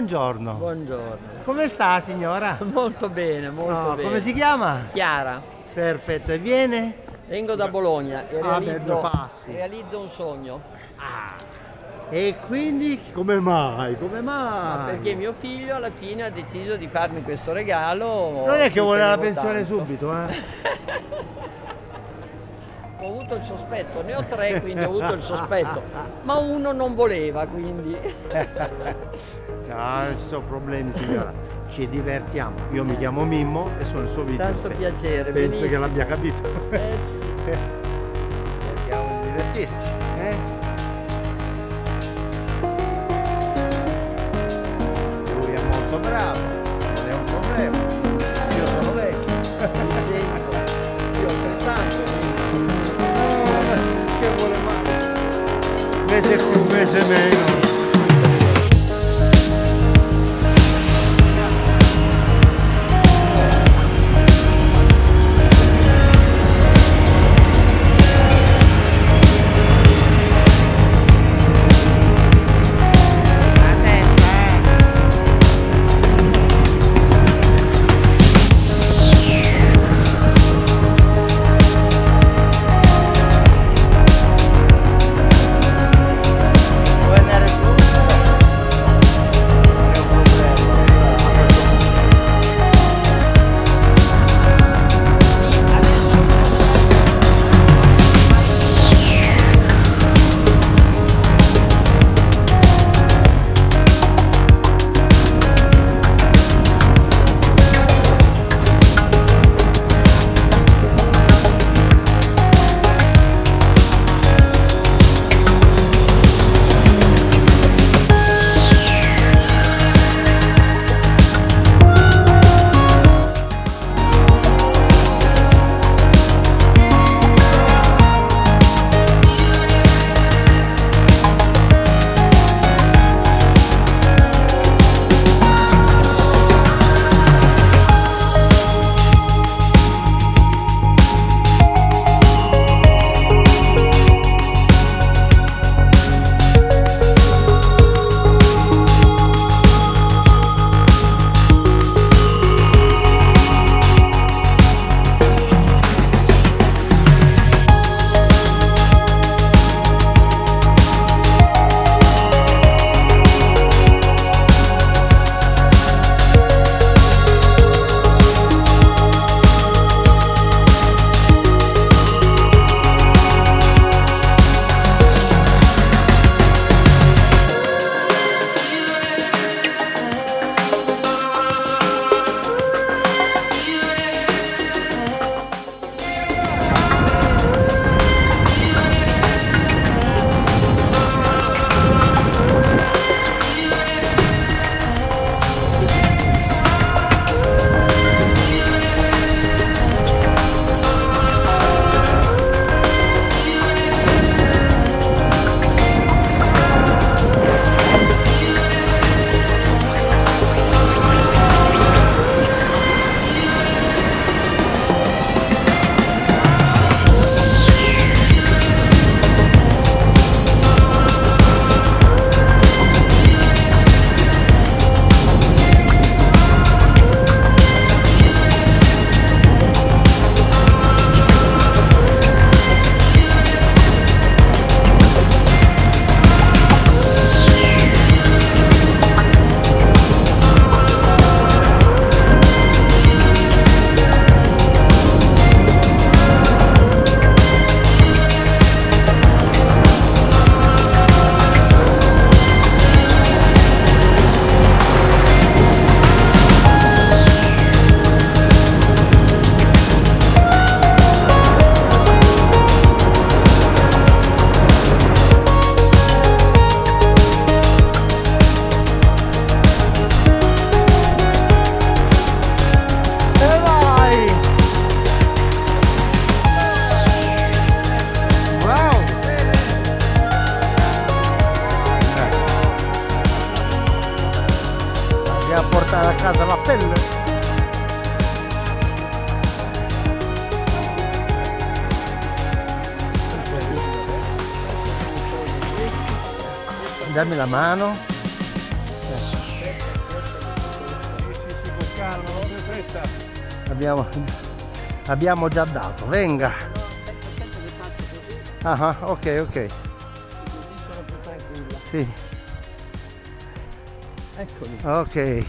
Buongiorno. Buongiorno. Come sta, signora? Molto bene, molto bene. Come si chiama? Chiara. Perfetto, e viene? Vengo da Bologna e realizzo un sogno. E quindi come mai? Come mai? Ma perché mio figlio alla fine ha deciso di farmi questo regalo. Non è che vuole la pensione subito, eh? Ho avuto il sospetto, ne ho tre, quindi ho avuto il sospetto, ma uno non voleva, quindi. No, non ci sono problemi, signora, ci divertiamo. Io mi chiamo Mimmo e sono il suo video. Tanto piacere, penso benissimo. Che l'abbia capito. Eh sì. Cerchiamo di divertirci, eh? Lui è molto bravo, non è un problema. Io sono vecchio. Mi sento, io altrettanto. Mese più, mese meno. A casa la pelle. Dammi la mano. questa. Abbiamo già dato, venga. No, aspetta che faccio così. Ah, ok, ok. Così sono più tranquilla. Sì. Eccoli. Ok.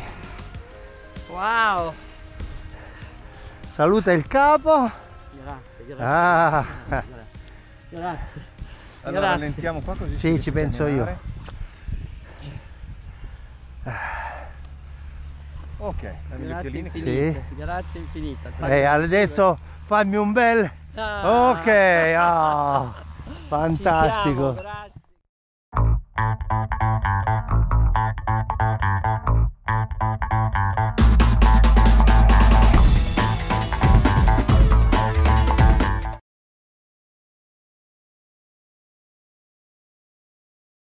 Wow. Saluta il capo. Grazie, grazie. Ah. Grazie. Allora rallentiamo qua così. Sì, ci penso io. Ok, grazie infinita, sì. Grazie infinita. Adesso fammi un bel ok, oh, fantastico. Ci siamo,